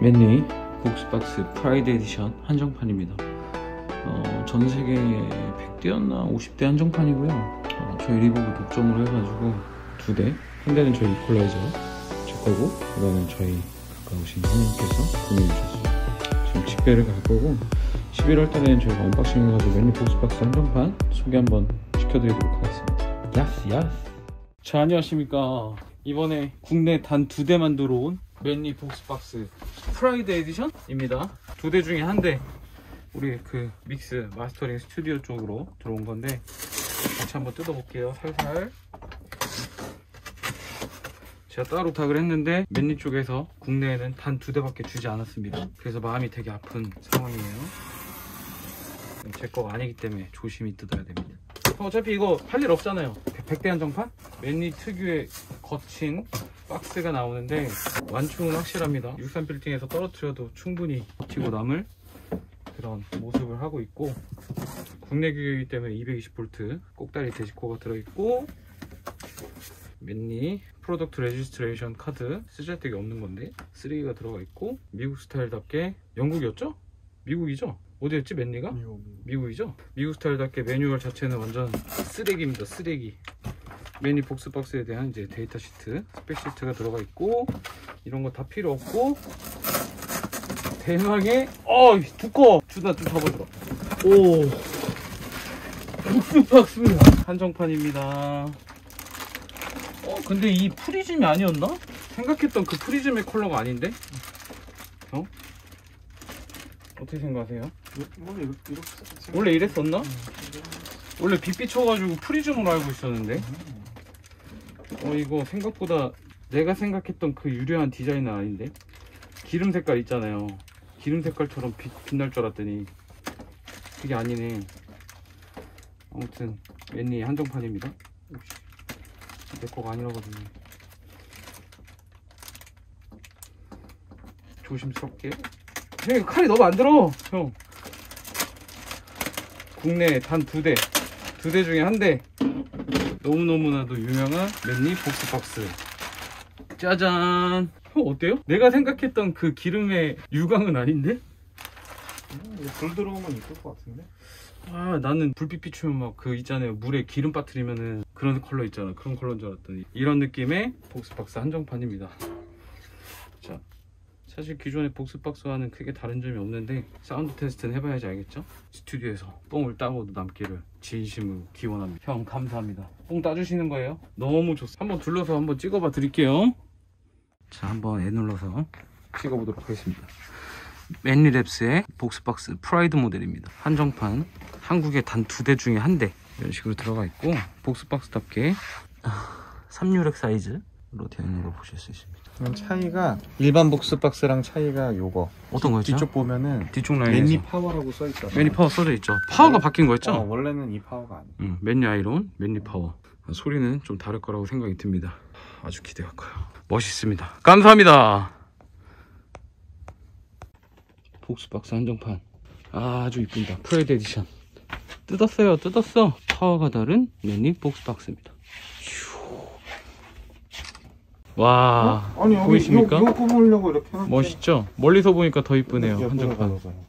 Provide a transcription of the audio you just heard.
맨리 복스박스 프라이드 에디션 한정판입니다. 전세계 100대였나 50대 한정판이고요. 저희 리버브 독점으로 해가지고 2대, 한 대는 저희 이퀄라이저 제 거고, 이거는 저희 가까우신 형님께서 구매해주셨어요. 지금 직배를 갈 거고, 11월 달에는 저희가 언박싱을 해가지고 맨리 복스박스 한정판 소개 한번 시켜드리도록 하겠습니다. 야스 야스. 자, 안녕하십니까. 이번에 국내 단 2대만 들어온 맨리 복스박스 프라이드 에디션 입니다. 2대 중에 1대 우리 그 믹스 마스터링 스튜디오 쪽으로 들어온 건데, 같이 한번 뜯어볼게요. 살살. 제가 따로 부탁을 했는데 맨리 쪽에서 국내에는 단 2대밖에 주지 않았습니다. 그래서 마음이 되게 아픈 상황이에요. 제 거가 아니기 때문에 조심히 뜯어야 됩니다. 어차피 이거 할일 없잖아요. 100대 한정판? 맨리 특유의 거친 박스가 나오는데 완충은 확실합니다. 63 빌딩에서 떨어뜨려도 충분히 버티고 남을 그런 모습을 하고 있고, 국내 규격이기 때문에 220V 꼭다리 데시코가 들어있고, 맨리 프로덕트 레지스트레이션 카드 쓰잘데기 없는 건데 쓰레기가 들어가 있고, 미국 스타일답게 영국이었죠? 미국이죠? 어디였지? 맨리가? 미국이죠? 미국 스타일답게 매뉴얼 자체는 완전 쓰레기입니다. 쓰레기. 맨리 복스박스에 대한 이제 데이터 시트, 스펙 시트가 들어가 있고, 이런 거 다 필요 없고, 대망의, 두꺼워! 준아, 좀 잡아줘라. 오, 복스박스! 한정판입니다. 근데 이 프리즘이 아니었나? 생각했던 그 프리즘의 컬러가 아닌데? 어떻게 생각하세요? 원래 이랬었나? 원래 빛 비춰가지고 프리즘으로 알고 있었는데, 이거 생각보다 내가 생각했던 그 유려한 디자인은 아닌데, 기름 색깔 있잖아요. 기름 색깔처럼 빛날 줄 알았더니 그게 아니네. 아무튼 맨리 한정판입니다. 내 거가 아니라거든요. 조심스럽게. 형, 이거 칼이 너무 안 들어. 형, 국내에 단 2대 중에 1대, 너무너무나도 유명한 맨리 복스박스. 짜잔. 형, 어때요? 내가 생각했던 그 기름의 유광은 아닌데? 불 들어오면 이쁠 것 같은데? 나는 불빛 비추면 막 그 있잖아요, 물에 기름 빠뜨리면은 그런 컬러 있잖아. 그런 컬러인 줄 알았더니 이런 느낌의 복스박스 한정판입니다. 자, 사실 기존의 복스박스와는 크게 다른 점이 없는데, 사운드 테스트는 해봐야지 알겠죠? 스튜디오에서 뽕을 따고도 남기를 진심으로 기원합니다. 형, 감사합니다. 뽕 따주시는 거예요? 너무 좋습니다. 한번 둘러서 한번 찍어봐 드릴게요. 자, 한번 애 눌러서 찍어보도록 하겠습니다. 맨리 랩스의 복스박스 프라이드 모델입니다. 한정판, 한국에 단 2대 중에 1대 이런 식으로 들어가 있고, 복스박스답게 3유렉 사이즈로 되어 있는 걸 보실 수 있습니다. 그럼 차이가, 일반 복스박스랑 차이가 요거 어떤 거였죠? 뒤쪽 보면은 뒤쪽 라인에서 맨리 파워라고 써있죠. 맨리 파워 써져 있죠. 파워가 바뀐 거였죠? 원래는 이 파워가 아니에요. 맨리 아이론, 맨리 파워. 소리는 좀 다를 거라고 생각이 듭니다. 아주 기대가 커요. 멋있습니다. 감사합니다. 복스박스 한정판 아주 이쁩니다. 프라이드 에디션 뜯었어요. 뜯었어. 파워가 다른 맨리 복스박스입니다. 와, 보이십니까? 이거 꼽으려고 이렇게 하는데 멋있죠? 멀리서 보니까 더 이쁘네요. 한정판.